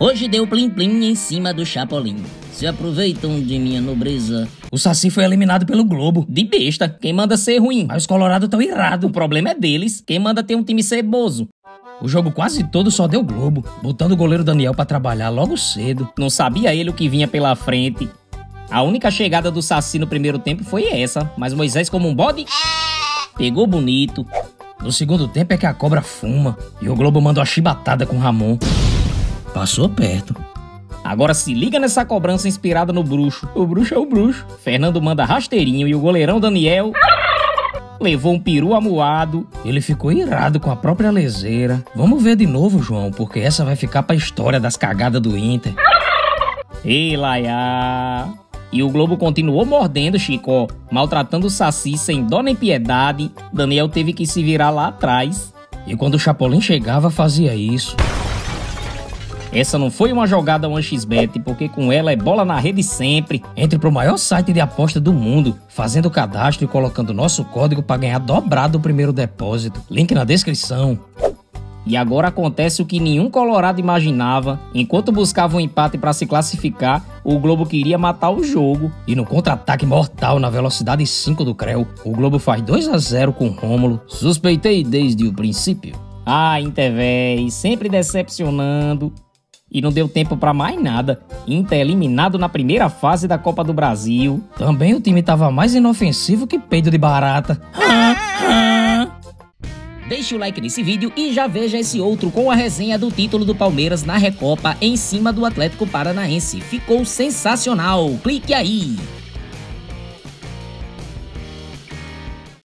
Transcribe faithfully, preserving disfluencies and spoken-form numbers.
Hoje deu plim-plim em cima do Chapolin. Se aproveitam de minha nobreza. O Saci foi eliminado pelo Globo. De besta. Quem manda ser ruim. Mas os Colorado tão irrados. O problema é deles. Quem manda ter um time ceboso. O jogo quase todo só deu Globo, botando o goleiro Daniel pra trabalhar logo cedo. Não sabia ele o que vinha pela frente. A única chegada do Saci no primeiro tempo foi essa. Mas Moisés, como um bode, pegou bonito. No segundo tempo é que a cobra fuma. E o Globo mandou a chibatada com Ramon. Passou perto. Agora se liga nessa cobrança inspirada no bruxo. O bruxo é o bruxo. Fernando manda rasteirinho e o goleirão Daniel... levou um peru amuado. Ele ficou irado com a própria leseira. Vamos ver de novo, João, porque essa vai ficar pra história das cagadas do Inter. Ei, Layá. E o Globo continuou mordendo Chicó, maltratando o Saci sem dó nem piedade. Daniel teve que se virar lá atrás. E quando o Chapolin chegava, fazia isso. Essa não foi uma jogada um x bet, porque com ela é bola na rede sempre. Entre pro maior site de aposta do mundo, fazendo o cadastro e colocando nosso código para ganhar dobrado o primeiro depósito. Link na descrição. E agora acontece o que nenhum colorado imaginava. Enquanto buscava um empate para se classificar, o Globo queria matar o jogo. E no contra-ataque mortal na velocidade cinco do Creu, o Globo faz dois a zero com Rômulo. Suspeitei desde o princípio. Ah, Inter, véi, sempre decepcionando. E não deu tempo pra mais nada. Inter eliminado na primeira fase da Copa do Brasil. Também o time tava mais inofensivo que Pedro de Barata. Deixe o like nesse vídeo e já veja esse outro com a resenha do título do Palmeiras na Recopa em cima do Atlético Paranaense. Ficou sensacional! Clique aí!